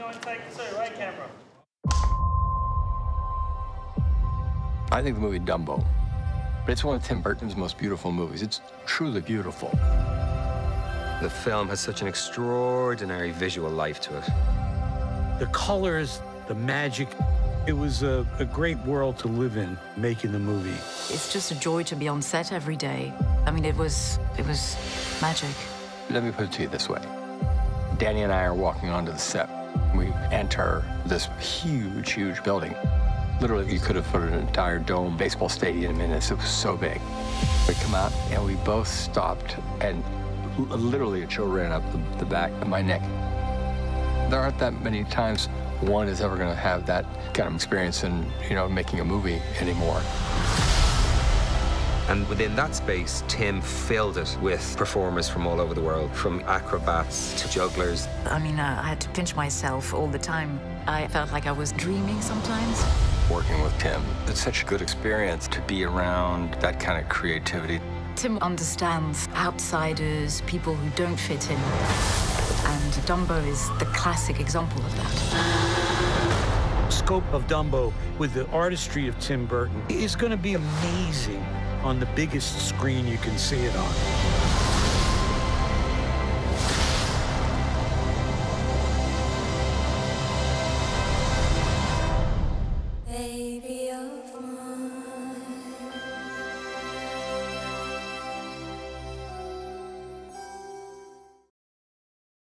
no insight concern, right, camera? I think the movie Dumbo, but it's one of Tim Burton's most beautiful movies. It's truly beautiful. The film has such an extraordinary visual life to it. The colors, the magic. It was a great world to live in, making the movie. It's just a joy to be on set every day. I mean, it was magic. Let me put it to you this way. Danny and I are walking onto the set. We enter this huge, huge building. Literally, you could have put an entire dome baseball stadium in this. It was so big. We come out, and we both stopped, and literally a chill ran up the back of my neck. There aren't that many times one is ever going to have that kind of experience in, you know, making a movie anymore. And within that space, Tim filled it with performers from all over the world, from acrobats to jugglers. I mean, I had to pinch myself all the time. I felt like I was dreaming sometimes. Working with Tim, it's such a good experience to be around that kind of creativity. Tim understands outsiders, people who don't fit in. And Dumbo is the classic example of that. The scope of Dumbo with the artistry of Tim Burton is going to be amazing on the biggest screen you can see it on.